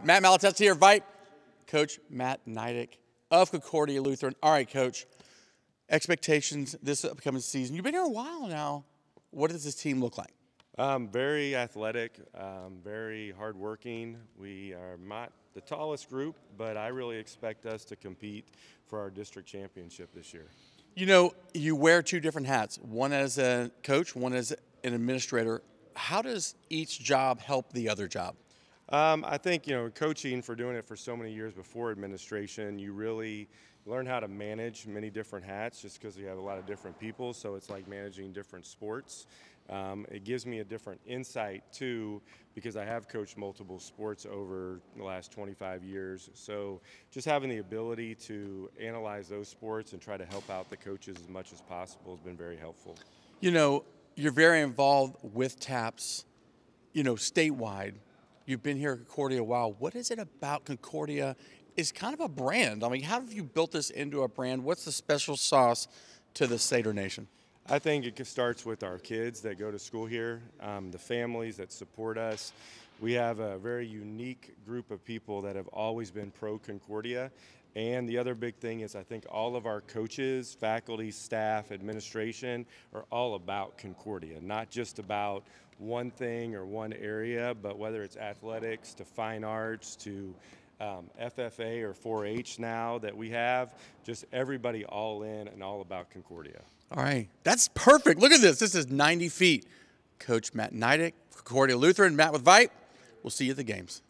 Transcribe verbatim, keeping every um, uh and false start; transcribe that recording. right, Matt Malatesta here, V Y P E. Coach Matt Neidigk of Concordia Lutheran. All right, Coach, expectations this upcoming season. You've been here a while now. What does this team look like? Um, very athletic, um, very hardworking. We are not the tallest group, but I really expect us to compete for our district championship this year. You know, you wear two different hats, one as a coach, one as an administrator. How does each job help the other job? Um, I think, you know, coaching, for doing it for so many years before administration, you really learn how to manage many different hats just because you have a lot of different people. So it's like managing different sports. Um, it gives me a different insight too, because I have coached multiple sports over the last twenty-five years. So just having the ability to analyze those sports and try to help out the coaches as much as possible has been very helpful. You know, you're very involved with TAPS, you know, statewide. You've been here at Concordia a while. What is it about Concordia? It's kind of a brand. I mean, how have you built this into a brand? What's the special sauce to the Seder Nation? I think it starts with our kids that go to school here, um, the families that support us. We have a very unique group of people that have always been pro-Concordia. And the other big thing is I think all of our coaches, faculty, staff, administration are all about Concordia, not just about one thing or one area, but whether it's athletics to fine arts to um, F F A or four H now that we have, just everybody all in and all about Concordia. All right, that's perfect. Look at this. This is ninety feet. Coach Matt Neidigk, Concordia Lutheran. Matt with V Y P E. We'll see you at the games.